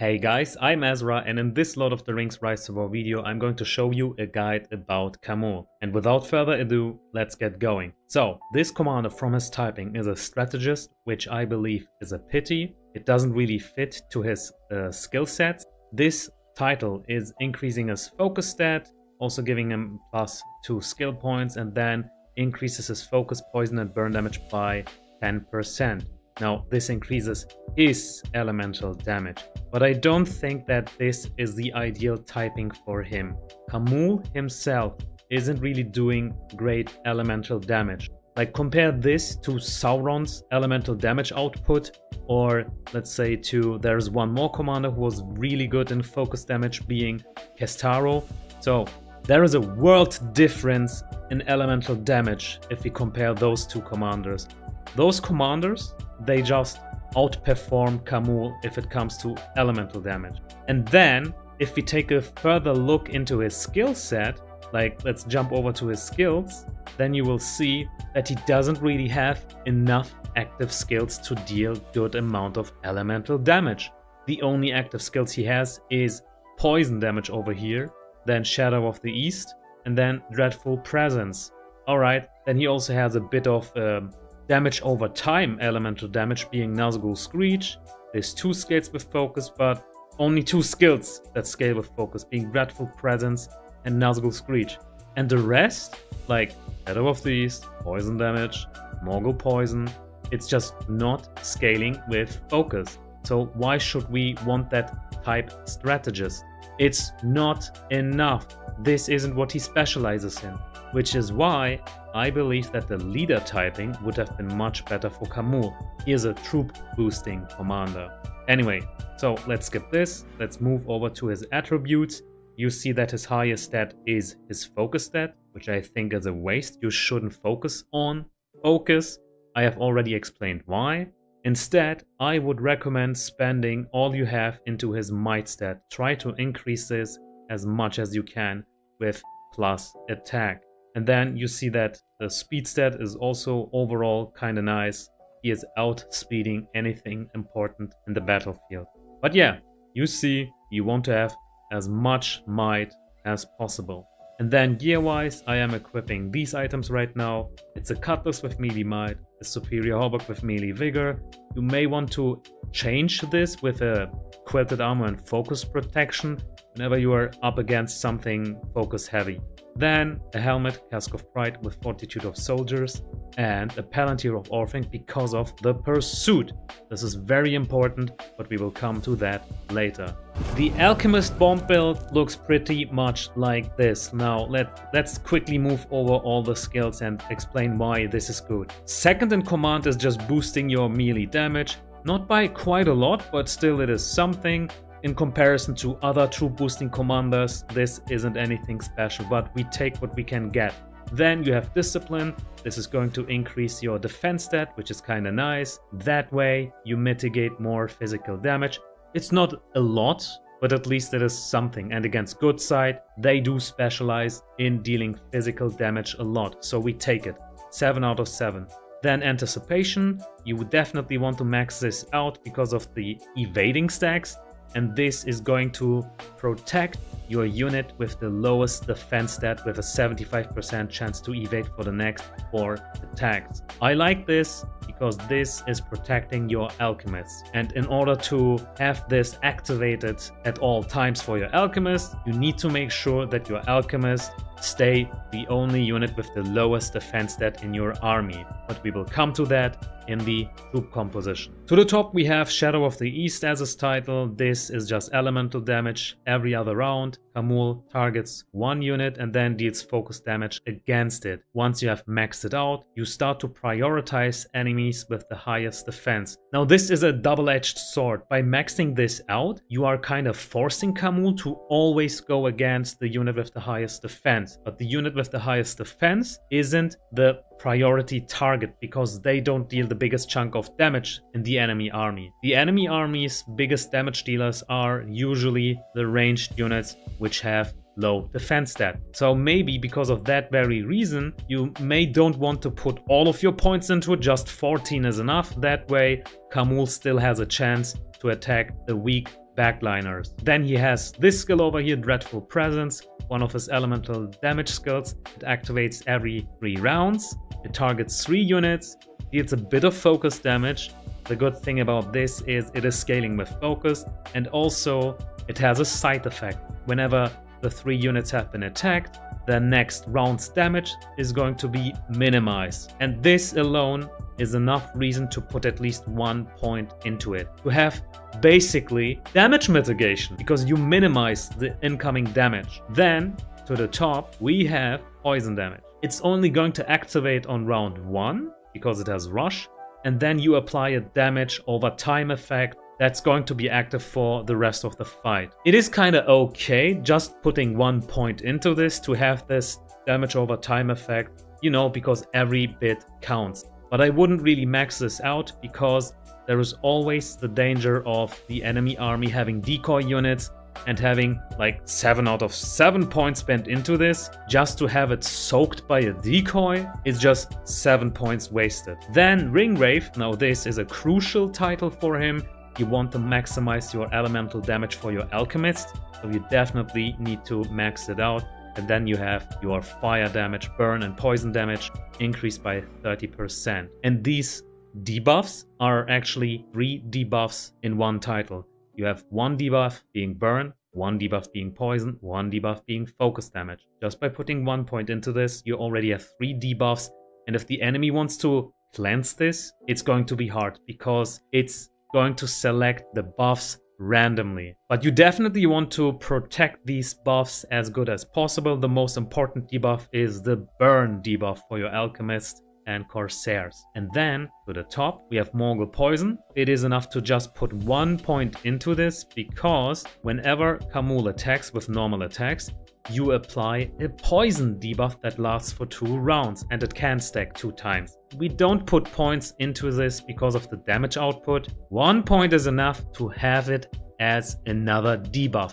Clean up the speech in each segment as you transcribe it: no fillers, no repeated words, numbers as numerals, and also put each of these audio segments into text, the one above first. Hey guys, I'm Azra, and in this Lord of the Rings Rise to War video I'm going to show you a guide about Khamul. And without further ado, let's get going. So, this commander from his typing is a strategist, which I believe is a pity. It doesn't really fit to his skill sets. This title is increasing his focus stat, also giving him +2 skill points, and then increases his focus, poison and burn damage by 10%. Now, this increases his elemental damage, but I don't think that this is the ideal typing for him. Khamul himself isn't really doing great elemental damage. Like, compare this to Sauron's elemental damage output, or let's say to, there's one more commander who was really good in focus damage, being Kestaro. So there is a world difference in elemental damage if we compare those two commanders. Those commanders, they just outperform Khamul if it comes to elemental damage. And then, if we take a further look into his skill set, like let's jump over to his skills, then you will see that he doesn't really have enough active skills to deal good amount of elemental damage. The only active skills he has is poison damage over here, then Shadow of the East, and then Dreadful Presence. Alright, then he also has a bit of damage over time, elemental damage, being Nazgul Screech. There's 2 scales with focus, but only 2 skills that scale with focus, being Dreadful Presence and Nazgul Screech. And the rest, like Shadow of the East, poison damage, Morgul Poison, it's just not scaling with focus. So why should we want that type strategist? It's not enough. This isn't what he specializes in, which is why I believe that the leader typing would have been much better for Khamul. He is a troop boosting commander. Anyway, so let's skip this, let's move over to his attributes. You see that his highest stat is his focus stat, which I think is a waste. You shouldn't focus on focus. I have already explained why. Instead, I would recommend spending all you have into his might stat. Try to increase this as much as you can with +attack. And then you see that the speed stat is also overall kind of nice. He is outspeeding anything important in the battlefield. But yeah, you see, you want to have as much might as possible. And then gear-wise, I am equipping these items right now. It's a cutlass with melee might, a superior hauberk with melee vigor. You may want to change this with a quilted armor and focus protection whenever you are up against something focus heavy. Then a helmet, Cask of Pride with Fortitude of Soldiers, and a Palantir of Orphan because of the pursuit. This is very important, but we will come to that later. The Alchemist bomb build looks pretty much like this. Now let's quickly move over all the skills and explain why this is good. Second in command is just boosting your melee damage, not by quite a lot, but still it is something. In comparison to other troop boosting commanders, this isn't anything special, but we take what we can get. Then you have discipline. This is going to increase your defense stat, which is kind of nice. That way you mitigate more physical damage. It's not a lot, but at least it is something. And against good side, they do specialize in dealing physical damage a lot, so we take it. 7 out of 7. Then anticipation. You would definitely want to max this out because of the evading stacks. And this is going to protect your unit with the lowest defense stat with a 75% chance to evade for the next 4 attacks. I like this because this is protecting your alchemists. And in order to have this activated at all times for your alchemist, you need to make sure that your alchemist stay the only unit with the lowest defense stat in your army. But we will come to that in the troop composition. To the top we have Shadow of the East as his title. This is just elemental damage every other round. Khamul targets 1 unit and then deals focus damage against it. Once you have maxed it out, you start to prioritize enemies with the highest defense. Now this is a double-edged sword. By maxing this out, you are kind of forcing Khamul to always go against the unit with the highest defense. But the unit with the highest defense isn't the priority target because they don't deal the biggest chunk of damage in the enemy army. The enemy army's biggest damage dealers are usually the ranged units which have low defense stat. So maybe because of that very reason, you may don't want to put all of your points into it. Just 14 is enough. That way Khamul still has a chance to attack the weak backliners. Then he has this skill over here, Dreadful Presence, one of his elemental damage skills. It activates every 3 rounds. It targets 3 units, deals a bit of focus damage. The good thing about this is it is scaling with focus, and also it has a side effect. Whenever the 3 units have been attacked, the next round's damage is going to be minimized. And this alone is enough reason to put at least 1 point into it. You have basically damage mitigation because you minimize the incoming damage. Then to the top we have poison damage. It's only going to activate on round 1 because it has rush, and then you apply a damage over time effect that's going to be active for the rest of the fight. It is kind of okay just putting 1 point into this to have this damage over time effect, you know, because every bit counts. But I wouldn't really max this out because there is always the danger of the enemy army having decoy units and having like 7 out of 7 points spent into this just to have it soaked by a decoy. It's just 7 points wasted. Then Ringwraith, now this is a crucial title for him. You want to maximize your elemental damage for your alchemist, so you definitely need to max it out. And then you have your fire damage, burn and poison damage increased by 30%. And these debuffs are actually 3 debuffs in 1 title. You have 1 debuff being burn, 1 debuff being poison, 1 debuff being focus damage. Just by putting 1 point into this, you already have 3 debuffs. And if the enemy wants to cleanse this, it's going to be hard because it's going to select the buffs randomly. But you definitely want to protect these buffs as good as possible. The most important debuff is the burn debuff for your alchemists and corsairs. And then to the top we have Morgul Poison. It is enough to just put 1 point into this because whenever Khamul attacks with normal attacks, you apply a poison debuff that lasts for 2 rounds and it can stack 2 times. We don't put points into this because of the damage output. 1 point is enough to have it as another debuff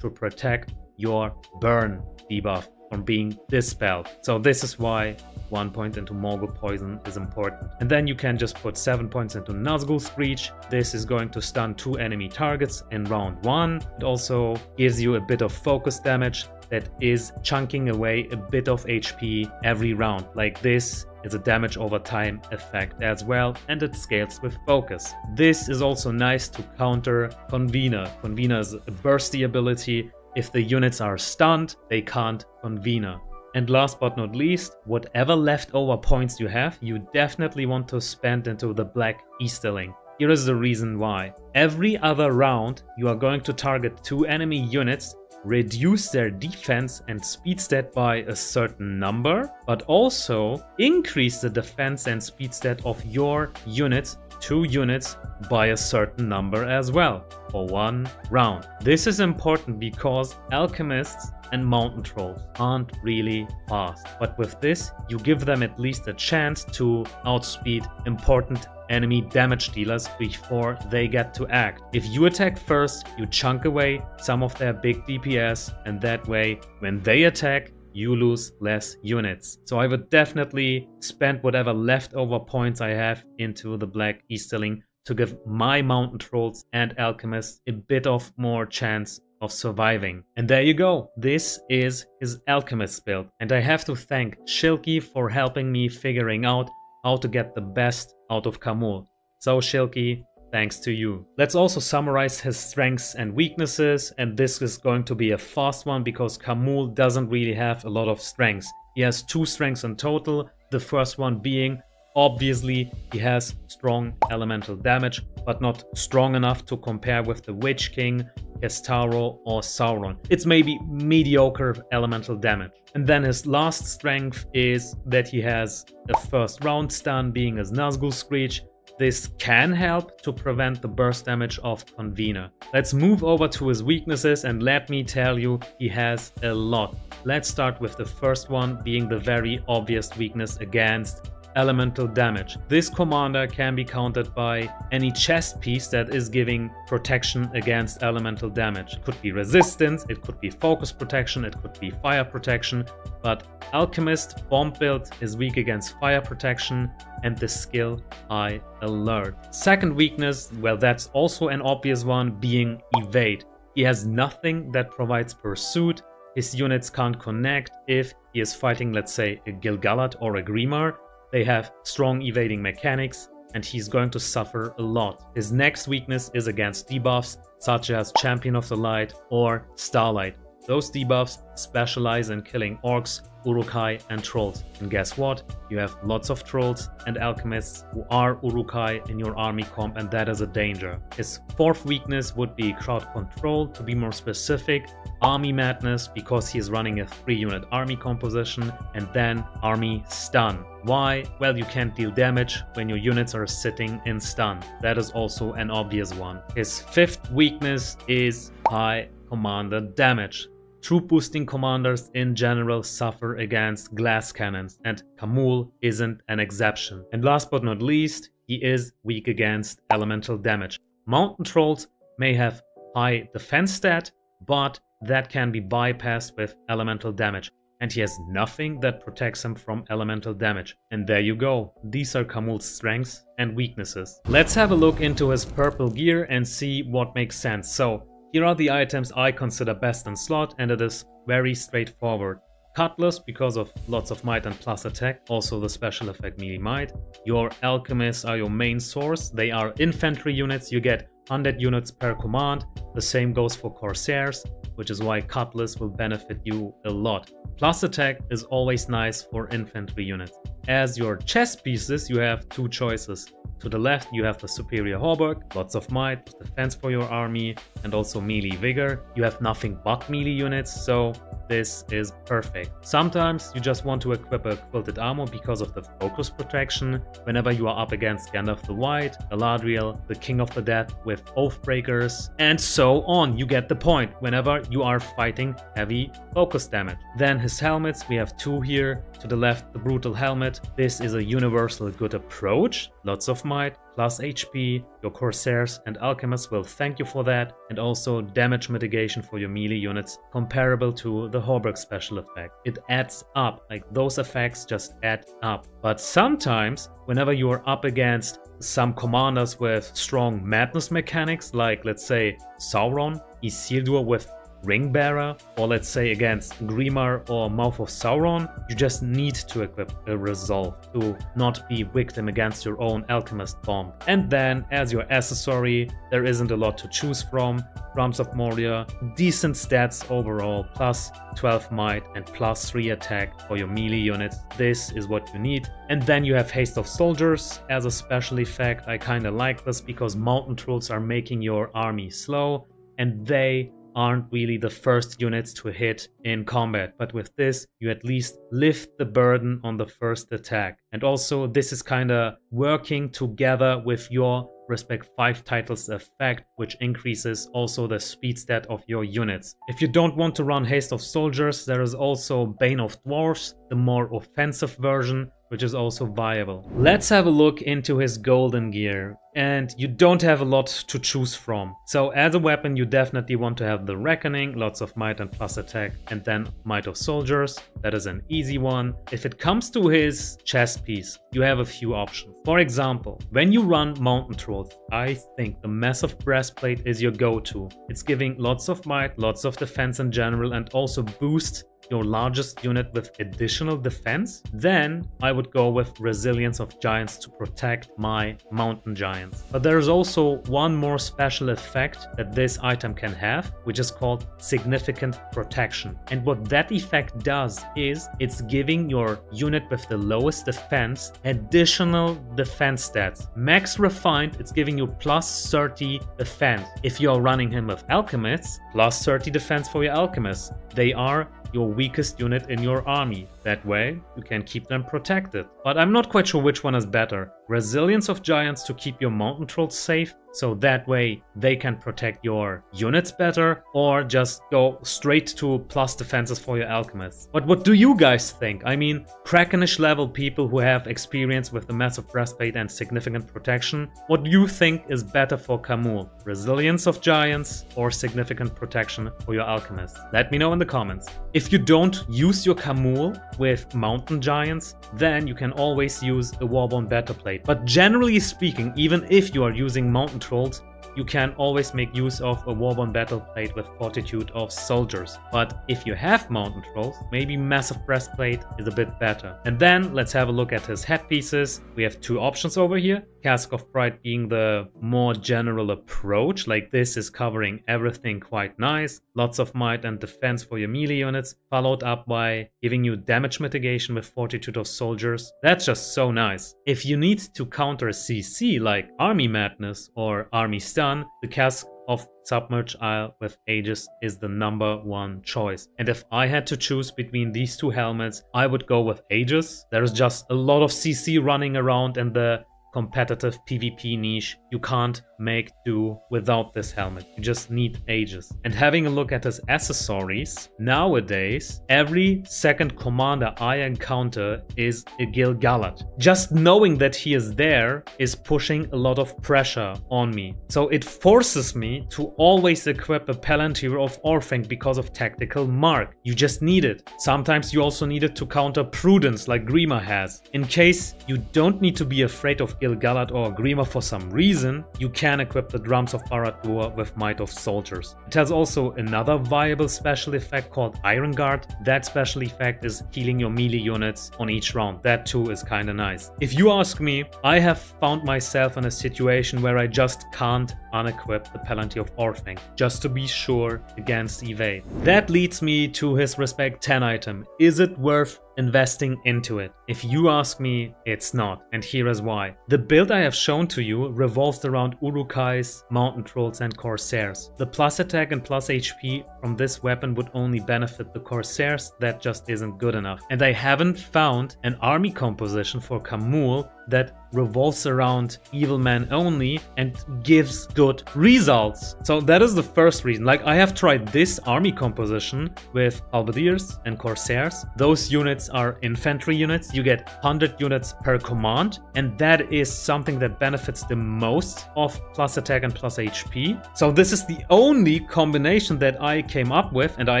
to protect your burn debuff from being dispelled. So this is why 1 point into Morgul Poison is important. And then you can just put 7 points into Nazgul's Breach. This is going to stun 2 enemy targets in round 1. It also gives you a bit of focus damage that is chunking away a bit of HP every round. Like this is a damage over time effect as well, and it scales with focus. This is also nice to counter Convener. Convener is a bursty ability. If the units are stunned, they can't Convener. And last but not least, whatever leftover points you have, you definitely want to spend into the Black Easterling. Here is the reason why. Every other round, you are going to target 2 enemy units, reduce their defense and speed stat by a certain number, but also increase the defense and speed stat of your units, 2 units, by a certain number as well for 1 round. This is important because alchemists and mountain trolls aren't really fast, but with this you give them at least a chance to outspeed important enemy damage dealers before they get to act. If you attack first, you chunk away some of their big DPS, and that way when they attack you lose less units. So I would definitely spend whatever leftover points I have into the Black Easterling to give my mountain trolls and alchemists a bit of more chance of surviving. And there you go. This is his alchemist build. And I have to thank Shilky for helping me figuring out how to get the best out of Khamul. So Shilky, thanks to you. Let's also summarize his strengths and weaknesses, and this is going to be a fast one because Khamul doesn't really have a lot of strengths. He has 2 strengths in total, the first one being, obviously, he has strong elemental damage, but not strong enough to compare with the Witch King, Kestaro or Sauron. It's maybe mediocre elemental damage. And then his last strength is that he has a first round stun being his Nazgul Screech. This can help to prevent the burst damage of Convener. Let's move over to his weaknesses, and let me tell you, he has a lot. Let's start with the first one being the very obvious weakness against elemental damage. This commander can be countered by any chest piece that is giving protection against elemental damage. It could be resistance, it could be focus protection, it could be fire protection, but Alchemist Bomb Build is weak against fire protection and the skill High Alert. Second weakness, well, that's also an obvious one, being Evade. He has nothing that provides pursuit. His units can't connect. If he is fighting, let's say, a Gil-Galad or a Grimar, they have strong evading mechanics, and he's going to suffer a lot. His next weakness is against debuffs, such as Champion of the Light or Starlight. Those debuffs specialize in killing orcs, Uruk-hai, and trolls. And guess what? You have lots of trolls and alchemists who are Uruk-hai in your army comp, and that is a danger. His fourth weakness would be crowd control, to be more specific, army madness, because he is running a 3-unit army composition, and then army stun. Why? Well, you can't deal damage when your units are sitting in stun. That is also an obvious one. His fifth weakness is high commander damage. Troop boosting commanders in general suffer against glass cannons, and Khamul isn't an exception. And last but not least, he is weak against elemental damage. Mountain trolls may have high defense stat, but that can be bypassed with elemental damage. And he has nothing that protects him from elemental damage. And there you go. These are Khamul's strengths and weaknesses. Let's have a look into his purple gear and see what makes sense. So, here are the items I consider best in slot, and it is very straightforward. Cutlass, because of lots of might and plus attack, also the special effect melee might. Your alchemists are your main source. They are infantry units, you get 100 units per command. The same goes for Corsairs, which is why Cutlass will benefit you a lot. Plus attack is always nice for infantry units. As your chess pieces, you have two choices. To the left, you have the Superior Hauberk, lots of might, defense for your army, and also melee vigor. You have nothing but melee units, so this is perfect. Sometimes you just want to equip a Quilted Armor because of the focus protection. Whenever you are up against Gandalf the White, Galadriel, the King of the Dead with Oathbreakers, and so on. You get the point, whenever you are fighting heavy focus damage. Then his helmets, we have two here. To the left, the Brutal Helmet. This is a universal good approach. Lots of might, plus HP, your Corsairs and Alchemists will thank you for that, and also damage mitigation for your melee units, comparable to the Hauberk special effect. It adds up, like those effects just add up. But sometimes, whenever you are up against some commanders with strong madness mechanics, like let's say Sauron, Isildur with Ringbearer, or let's say against Grimar or Mouth of Sauron, you just need to equip a Resolve to not be victim against your own Alchemist Bomb. And then, as your accessory, there isn't a lot to choose from. Drums of Moria, decent stats overall, plus 12 might and plus 3 attack for your melee units. This is what you need. And then you have Haste of Soldiers as a special effect. I kinda like this because mountain trolls are making your army slow, and they aren't really the first units to hit in combat, but with this you at least lift the burden on the first attack. And also this is kinda working together with your Respect 5 titles effect, which increases also the speed stat of your units. If you don't want to run Haste of Soldiers, there is also Bane of Dwarves, the more offensive version, which is also viable. Let's have a look into his golden gear, and you don't have a lot to choose from. So as a weapon, you definitely want to have the Reckoning, lots of might and plus attack, and then Might of Soldiers. That is an easy one. If it comes to his chest piece, you have a few options. For example, when you run Mountain Trolls, I think the Massive Breastplate is your go-to. It's giving lots of might, lots of defense in general, and also boosts your largest unit with additional defense. Then I would go with Resilience of Giants to protect my mountain giants. But there is also one more special effect that this item can have, which is called Significant Protection. And what that effect does is it's giving your unit with the lowest defense additional defense stats. Max Refined, it's giving you plus 30 defense. If you're running him with alchemists, plus 30 defense for your alchemists. They are your weakest unit in your army. That way, you can keep them protected. But I'm not quite sure which one is better. Resilience of Giants to keep your mountain trolls safe, So that way they can protect your units better, or just go straight to plus defenses for your alchemists. But what do you guys think? I mean, Krakenish level people who have experience with the massive breastplate and significant protection, what do you think is better for Khamul? Resilience of giants or significant protection for your alchemists? Let me know in the comments. If you don't use your Khamul with mountain giants, then you can always use the Warbound Battleplate. But generally speaking, even if you are using mountain trolls, you can always make use of a Warbound Battleplate with Fortitude of Soldiers. But if you have mountain trolls, maybe Massive Breastplate is a bit better. And then let's have a look at his headpieces. We have two options over here. Cask of Pride being the more general approach, like this is covering everything quite nice. Lots of might and defense for your melee units, followed up by giving you damage mitigation with Fortitude of Soldiers. That's just so nice. If you need to counter CC like Army Madness or Army Stun, the Cask of Submerged Isle with Aegis is the #1 choice. And if I had to choose between these two helmets, I would go with Aegis. There is just a lot of CC running around, and the competitive PvP niche, you can't make do without this helmet. You just need Aegis. And having a look at his accessories, nowadays every second commander I encounter is a Gil-Galad. Just knowing that he is there is pushing a lot of pressure on me. So it forces me to always equip a Palantir of Orphanc because of tactical mark. You just need it. Sometimes you also need it to counter prudence like Grima has. In case you don't need to be afraid of Gil-Galad or Grima for some reason, you can equip the Drums of Barad-dûr with Might of Soldiers. It has also another viable special effect called Iron Guard. That special effect is healing your melee units on each round. That too is kinda nice. If you ask me, I have found myself in a situation where I just can't unequip the Palantir of Orthanc, just to be sure against evade. That leads me to his Respect 10 item. Is it worth investing into it? If you ask me, it's not, and here is why. The build I have shown to you revolves around Uruk-hais, mountain trolls and corsairs. The plus attack and plus HP from this weapon would only benefit the corsairs. That just isn't good enough. And I haven't found an army composition for Khamul that revolves around evil men only and gives good results. So that is the first reason. Like, I have tried this army composition with halberdiers and corsairs. Those units are infantry units. You get 100 units per command, and that is something that benefits the most of plus attack and plus HP. So this is the only combination that I came up with, and I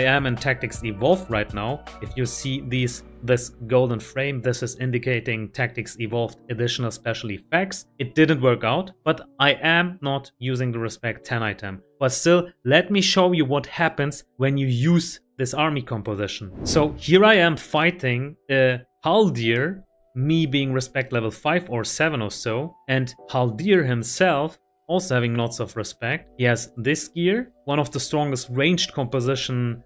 am in Tactics Evolved right now. If you see this golden frame, this is indicating Tactics Evolved additional special effects. It didn't work out, but I am not using the Respect 10 item. But still, let me show you what happens when you use this army composition. So here I am fighting a Haldir, me being Respect level 5 or 7 or so, and Haldir himself also having lots of respect. He has this gear, one of the strongest range composition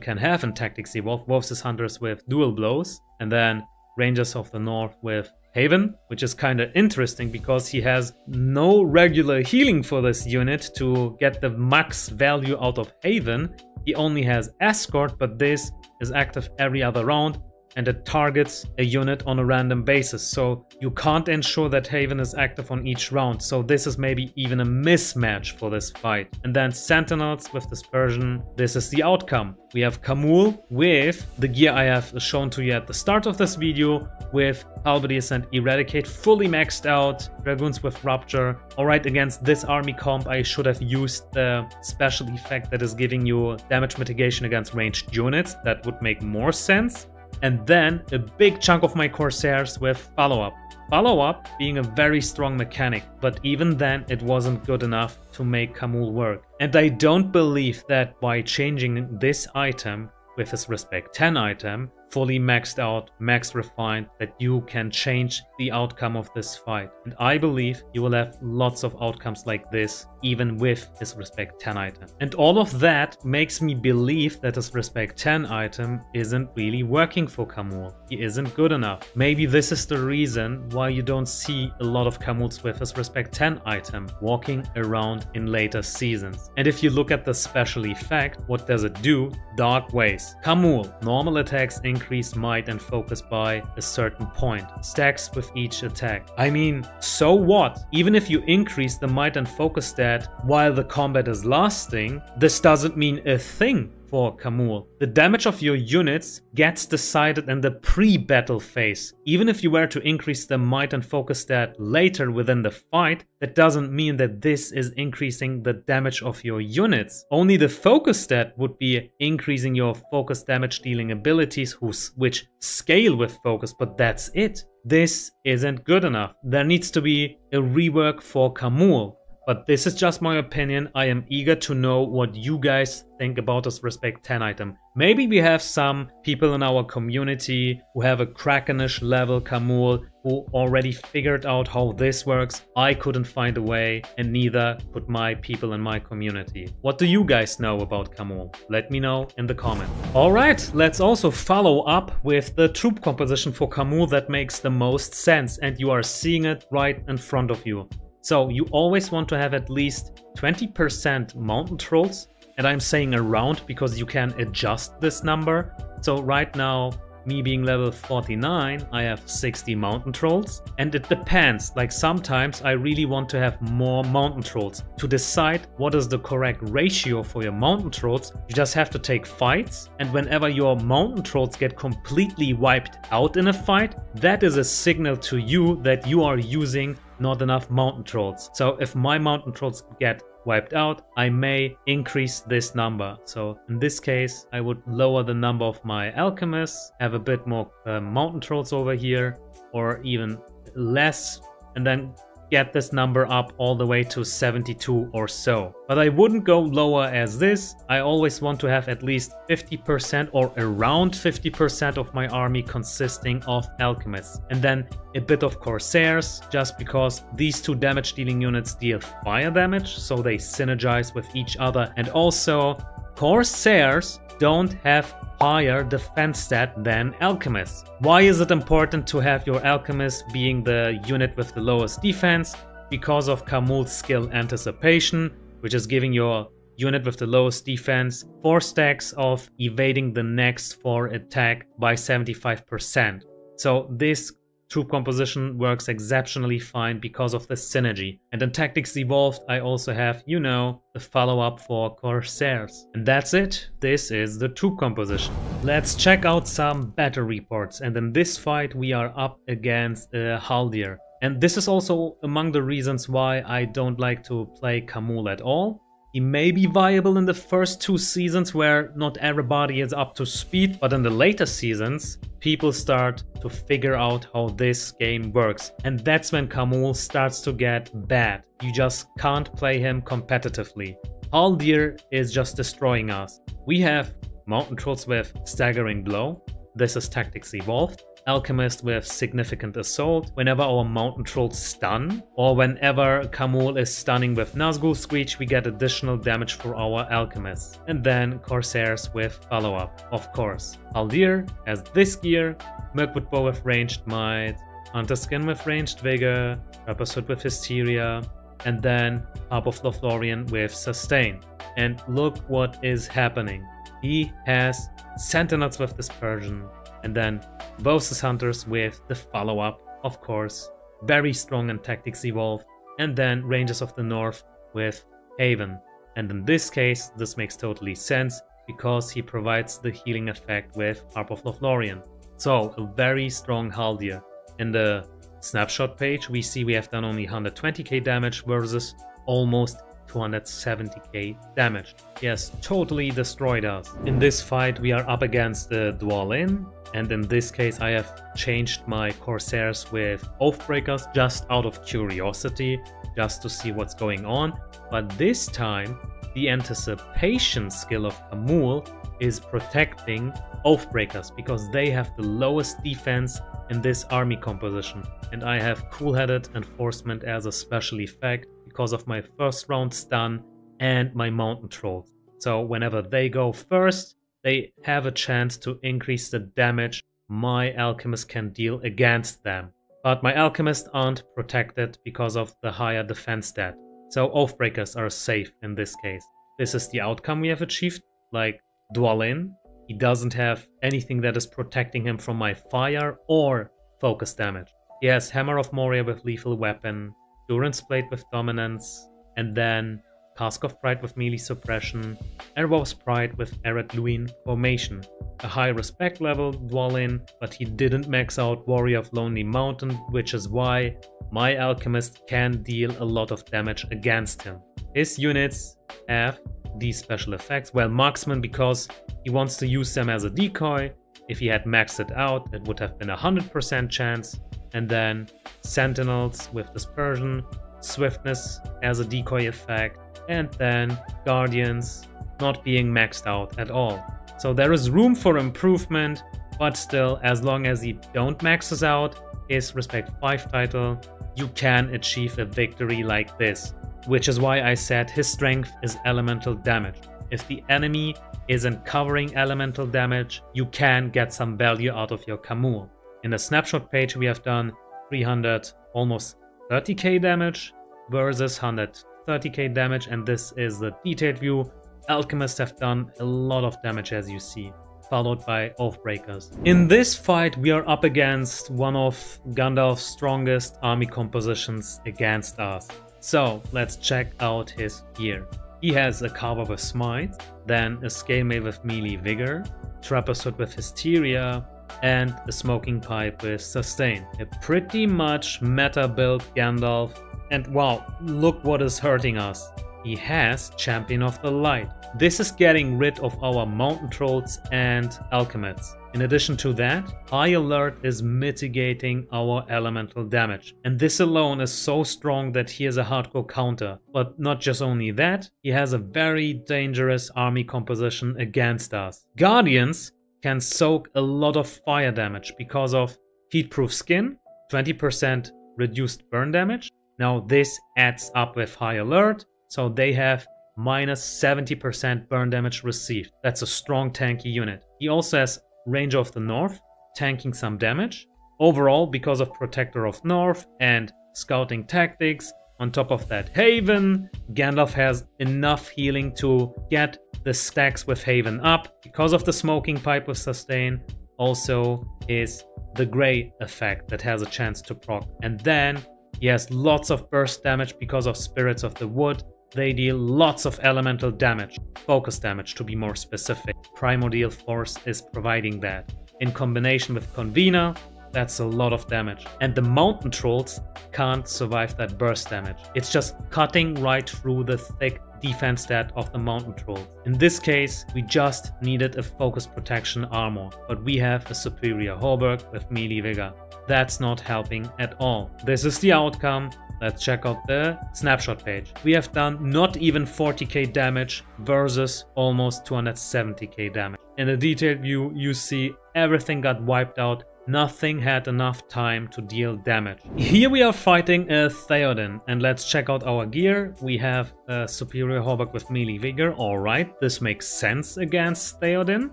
can have in Tactics Evolved, versus Hunters with dual blows, and then Rangers of the North with Haven, which is kind of interesting because he has no regular healing for this unit to get the max value out of Haven. He only has Escort, but this is active every other round, and it targets a unit on a random basis. So you can't ensure that Haven is active on each round. So this is maybe even a mismatch for this fight. And then Sentinels with Dispersion. This is the outcome. We have Khamul with the gear I have shown to you at the start of this video, with Halberdiers and Eradicate fully maxed out, Dragoons with Rupture. Alright, against this army comp I should have used the special effect that is giving you damage mitigation against ranged units. That would make more sense. And then a big chunk of my Corsairs with follow-up. Follow-up being a very strong mechanic, but even then it wasn't good enough to make Khamul work. And I don't believe that by changing this item with his Respect 10 item, fully maxed out, max refined, that you can change the outcome of this fight. And I believe you will have lots of outcomes like this, even with his Respect 10 item. And all of that makes me believe that his Respect 10 item isn't really working for Khamul. He isn't good enough. Maybe this is the reason why you don't see a lot of Khamuls with his Respect 10 item walking around in later seasons. And if you look at the special effect, what does it do? Dark Ways. Khamul, normal attacks in increase might and focus by a certain point. Stacks with each attack. I mean, so what? Even if you increase the might and focus stat while the combat is lasting, this doesn't mean a thing for Khamul. The damage of your units gets decided in the pre-battle phase. Even if you were to increase the might and focus stat later within the fight, that doesn't mean that this is increasing the damage of your units. Only the focus stat would be increasing your focus damage dealing abilities which scale with focus, but that's it. This isn't good enough. There needs to be a rework for Khamul. But this is just my opinion. I am eager to know what you guys think about this Respect 10 item. Maybe we have some people in our community who have a Krakenish level Khamul who already figured out how this works. I couldn't find a way, and neither could my people in my community. What do you guys know about Khamul? Let me know in the comment. Alright, let's also follow up with the troop composition for Khamul that makes the most sense, and you are seeing it right in front of you. So you always want to have at least 20% mountain trolls, and I'm saying around because you can adjust this number. So right now, me being level 49, I have 60 mountain trolls, and it depends. Like sometimes I really want to have more mountain trolls. To decide what is the correct ratio for your mountain trolls, you just have to take fights, and whenever your mountain trolls get completely wiped out in a fight, that is a signal to you that you are using not enough mountain trolls. So if my mountain trolls get wiped out, I may increase this number. So in this case, I would lower the number of my alchemists, have a bit more mountain trolls over here, or even less, and then get this number up all the way to 72 or so. But I wouldn't go lower as this. I always want to have at least 50% or around 50% of my army consisting of alchemists. And then a bit of corsairs, just because these two damage dealing units deal fire damage, so they synergize with each other. And also corsairs don't have higher defense stat than alchemists. Why is it important to have your alchemist being the unit with the lowest defense? Because of Khamul's skill anticipation, which is giving your unit with the lowest defense 4 stacks of evading the next 4 attack by 75%. So this troop composition works exceptionally fine because of the synergy. And in Tactics Evolved, I also have, you know, the follow-up for Corsairs. And that's it. This is the troop composition. Let's check out some battle reports. And in this fight, we are up against Haldir. And this is also among the reasons why I don't like to play Khamul at all. He may be viable in the first 2 seasons where not everybody is up to speed, but in the later seasons, people start to figure out how this game works. And that's when Khamul starts to get bad. You just can't play him competitively. Haldir is just destroying us. We have mountain trolls with staggering blow. This is Tactics Evolved. Alchemist with significant assault. Whenever our mountain trolls stun, or whenever Khamul is stunning with Nazgul Screech, we get additional damage for our alchemists. And then Corsairs with follow-up, of course. Haldir has this gear, Mirkwood Bow with ranged might, Hunter Skin with ranged vigor, Trapper's Hood with hysteria, and then Harp of Lothlorien with sustain. And look what is happening. He has Sentinels with dispersion, and then Vosus Hunters with the follow-up, of course, very strong in Tactics Evolved, and then Rangers of the North with Haven. And in this case, this makes totally sense because he provides the healing effect with Harp of Lothlorien. So, a very strong Haldir. In the snapshot page, we see we have done only 120k damage versus almost 270k damage. He has totally destroyed us. In this fight, we are up against the Dwalin, and in this case I have changed my Corsairs with Oathbreakers just out of curiosity, just to see what's going on. But this time, the anticipation skill of Khamul is protecting Oathbreakers because they have the lowest defense in this army composition. And I have Cool-Headed Enforcement as a special effect because of my first round stun and my mountain trolls. So whenever they go first, they have a chance to increase the damage my alchemists can deal against them. But my alchemists aren't protected because of the higher defense stat. So Oathbreakers are safe in this case. This is the outcome we have achieved. Like Dwalin He doesn't have anything that is protecting him from my fire or focus damage. He has Hammer of Moria with Lethal Weapon, Durance Blade with Dominance, and then Cask of Pride with Melee Suppression, Erebos Pride with Ered-Luin Formation. A high respect level Dwalin, but he didn't max out Warrior of Lonely Mountain, which is why my Alchemist can deal a lot of damage against him. His units have these special effects. Well, Marksman, because he wants to use them as a decoy. If he had maxed it out, it would have been a 100% chance. And then Sentinels with Dispersion, Swiftness as a decoy effect, and then Guardians not being maxed out at all. So there is room for improvement, but still, as long as you don't max this out, his Respect 5 title, you can achieve a victory like this. Which is why I said his strength is elemental damage. If the enemy isn't covering elemental damage, you can get some value out of your Khamul. In the snapshot page we have done 300, almost 30k damage versus 130k damage, and this is the detailed view. Alchemists have done a lot of damage, as you see, followed by Oathbreakers. In this fight we are up against one of Gandalf's strongest army compositions against us. So let's check out his gear. He has a Carver with Smite, then a Scalemail with Melee Vigor, Trapper's Hood with Hysteria, and a Smoking Pipe with Sustain. A pretty much meta build Gandalf, and wow, look what is hurting us. He has Champion of the Light. This is getting rid of our Mountain Trolls and Alchemists. In addition to that, High Alert is mitigating our elemental damage. And this alone is so strong that he is a hardcore counter. But not just only that, he has a very dangerous army composition against us. Guardians can soak a lot of fire damage because of Heatproof Skin, 20% reduced burn damage. Now this adds up with High Alert. So they have minus 70% burn damage received. That's a strong tanky unit. He also has Ranger of the North, tanking some damage. Overall, because of Protector of North and Scouting Tactics, on top of that Haven, Gandalf has enough healing to get the stacks with Haven up. Because of the Smoking Pipe with Sustain, also is the Grey effect that has a chance to proc. And then he has lots of burst damage because of Spirits of the Wood. They deal lots of elemental damage, focus damage to be more specific. Primordial Force is providing that. In combination with Convener, that's a lot of damage. And the Mountain Trolls can't survive that burst damage. It's just cutting right through the thick defense stat of the Mountain Trolls. In this case, we just needed a Focus Protection Armor, but we have a superior Hauberk with Melee Vigor. That's not helping at all. This is the outcome. Let's check out the snapshot page. We have done not even 40k damage versus almost 270k damage. In the detailed view, you see everything got wiped out. Nothing had enough time to deal damage. Here we are fighting a Theoden, and let's check out our gear. We have a superior Hauberk with Melee Vigor. Alright, this makes sense against Theoden.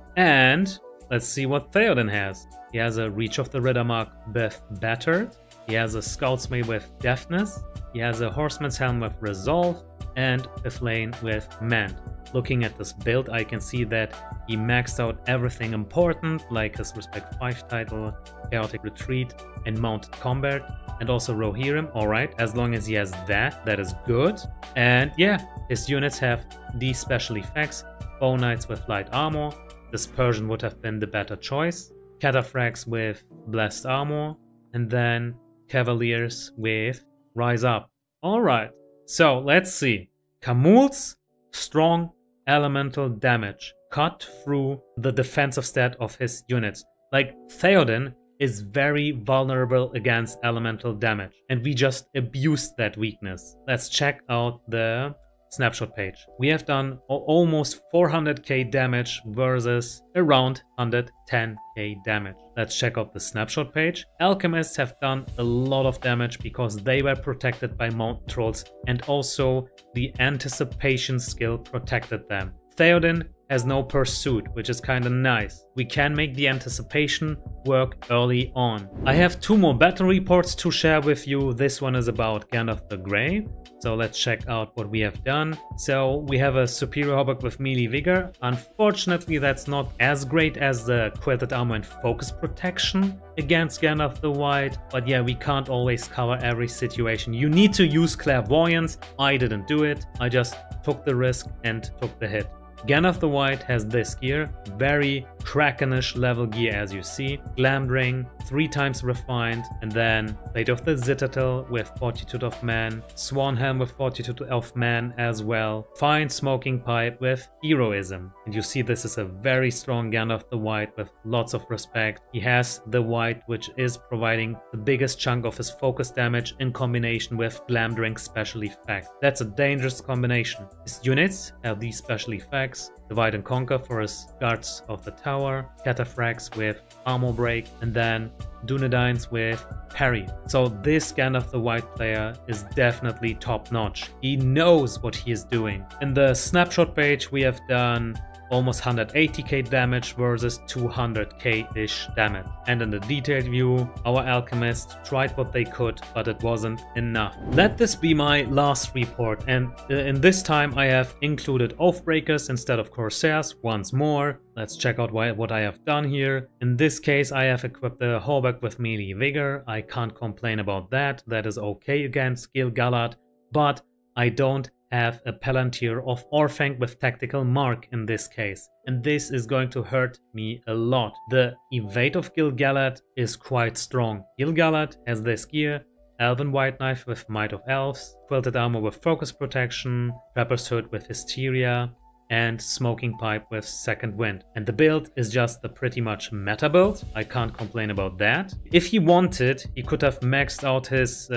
And let's see what Theoden has. He has a Reach of the Riddermark with Battered. He has a Scout's Mace with Deafness. He has a Horseman's Helm with Resolve and a Flayne with Mend. Looking at this build, I can see that he maxed out everything important, like his Respect 5 title, Chaotic Retreat, and Mounted Combat, and also Rohirrim. Alright, as long as he has that, that is good. And yeah, his units have these special effects. Bow Knights with Light Armor. Dispersion would have been the better choice. Cataphracts with Blessed Armor, and then Cavaliers with Rise Up. Alright, so let's see. Khamul's strong elemental damage cut through the defensive stat of his units. Like, Theoden is very vulnerable against elemental damage, and we just abused that weakness. Let's check out the snapshot page. We have done almost 400k damage versus around 110k damage. Let's check out the snapshot page. Alchemists have done a lot of damage because they were protected by Mountain Trolls, and also the anticipation skill protected them. Theoden has no pursuit, which is kinda nice. We can make the anticipation work early on. I have two more battle reports to share with you. This one is about Gandalf the Grey. So let's check out what we have done. So we have a superior hauberk with melee vigor. Unfortunately, that's not as great as the quilted armor and focus protection against Gandalf the White. But yeah, we can't always cover every situation. You need to use clairvoyance. I didn't do it. I just took the risk and took the hit. Gandalf the White has this gear, very Krakenish level gear as you see. Glamdring, 3 times refined, and then Blade of the Citadel with Fortitude of Man, Swanhelm with Fortitude of Man as well, Fine Smoking Pipe with Heroism. And you see this is a very strong Gandalf the White with lots of respect. He has the White, which is providing the biggest chunk of his focus damage in combination with Glamdring special effect. That's a dangerous combination. His units have these special effects. Divide and Conquer for his Guards of the Tower, Cataphracts with Armor Break, and then Dunedains with Parry. So this Gandalf the White player is definitely top notch. He knows what he is doing. In the snapshot page we have done almost 180k damage versus 200k-ish damage. And in the detailed view, our alchemists tried what they could, but it wasn't enough. Let this be my last report, and in this time I have included Oathbreakers instead of Corsairs once more. Let's check out what I have done here. In this case, I have equipped the Hauberk with melee vigor. I can't complain about that. That is okay against Gil-Galad, but I don't have a Palantir of Orphanc with Tactical Mark in this case, and this is going to hurt me a lot. The evade of Gil-Galad is quite strong. Gil-Galad has this gear, Elven White Knife with Might of Elves, Quilted Armor with Focus Protection, Trapper's Hood with Hysteria, and Smoking Pipe with Second Wind. And the build is just the pretty much meta build. I can't complain about that. If he wanted, he could have maxed out his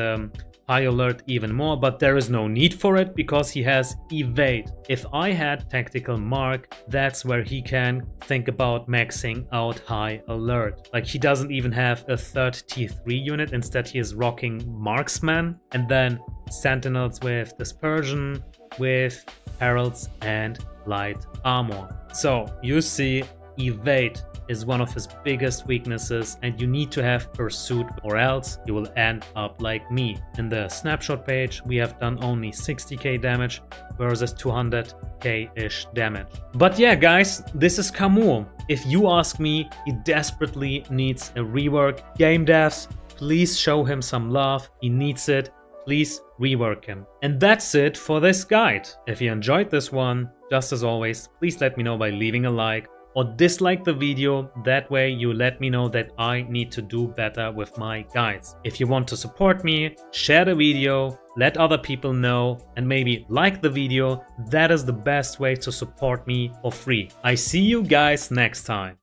High Alert even more, but there is no need for it because he has Evade. If I had Tactical Mark, that's where he can think about maxing out High Alert. Like, he doesn't even have a third T3 unit, instead he is rocking Marksman, and then Sentinels with Dispersion, with Heralds and Light Armor. So you see, Evade is one of his biggest weaknesses, and you need to have Pursuit or else you will end up like me. In the snapshot page we have done only 60k damage versus 200k-ish damage. But yeah guys, this is Khamul. If you ask me, he desperately needs a rework. Game devs, please show him some love. He needs it. Please rework him. And that's it for this guide. If you enjoyed this one, just as always, please let me know by leaving a like or dislike the video. That way you let me know that I need to do better with my guides. If you want to support me, share the video, let other people know, and maybe like the video. That is the best way to support me for free. I see you guys next time.